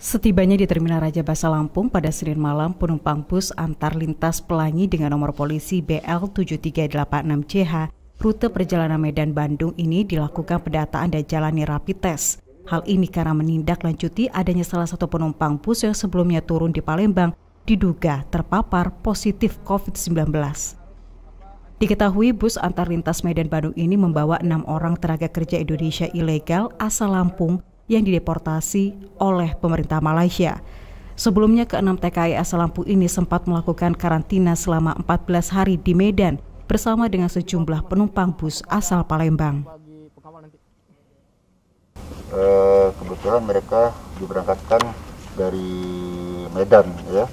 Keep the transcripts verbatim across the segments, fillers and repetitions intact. Setibanya di Terminal Rajabasa Lampung pada Senin malam, penumpang bus antar lintas Pelangi dengan nomor polisi B L tujuh tiga delapan enam J H rute perjalanan Medan Bandung ini dilakukan pendataan dan jalani rapid test. Hal ini karena menindaklanjuti adanya salah satu penumpang bus yang sebelumnya turun di Palembang diduga terpapar positif COVID sembilan belas. Diketahui bus antar lintas Medan Bandung ini membawa enam orang tenaga kerja Indonesia ilegal asal Lampung yang dideportasi oleh pemerintah Malaysia. Sebelumnya keenam T K I asal Lampung ini sempat melakukan karantina selama empat belas hari di Medan bersama dengan sejumlah penumpang bus asal Palembang. Uh, kebetulan mereka diberangkatkan dari Medan, ya,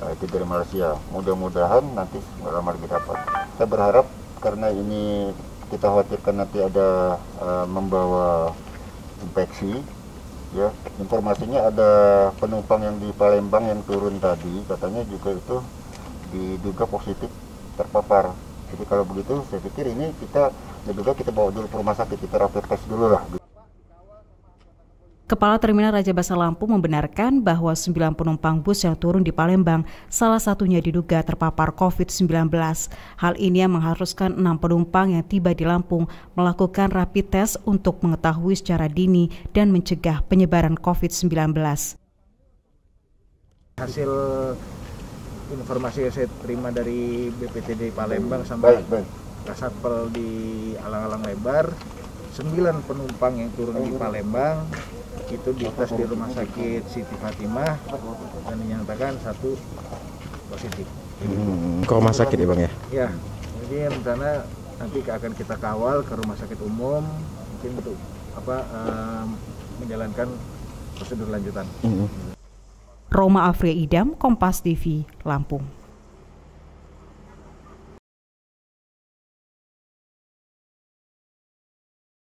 uh, itu dari Malaysia. Mudah-mudahan nanti lama lagi dapat. Kita berharap karena ini kita khawatirkan nanti ada uh, membawa infeksi, ya. Informasinya ada penumpang yang di Palembang yang turun tadi, katanya juga itu diduga positif terpapar. Jadi kalau begitu saya pikir ini kita diduga kita bawa dulu ke rumah sakit, kita rapid test dulu lah. Kepala Terminal Rajabasa Lampung membenarkan bahwa sembilan penumpang bus yang turun di Palembang, salah satunya diduga terpapar COVID sembilan belas. Hal ini yang mengharuskan enam penumpang yang tiba di Lampung melakukan rapid test untuk mengetahui secara dini dan mencegah penyebaran COVID sembilan belas. Hasil informasi yang saya terima dari B P T D Palembang sampai Kasatpel di Alang-Alang Lebar, sembilan penumpang yang turun di Palembang itu dites di rumah sakit Siti Fatimah dan dinyatakan satu positif. Hmm, ke rumah sakit ya Bang ya? Ya, jadi rencana nanti akan kita kawal ke rumah sakit umum mungkin untuk apa um, menjalankan prosedur lanjutan. Hmm. Roma Afri Idam, Kompas T V, Lampung.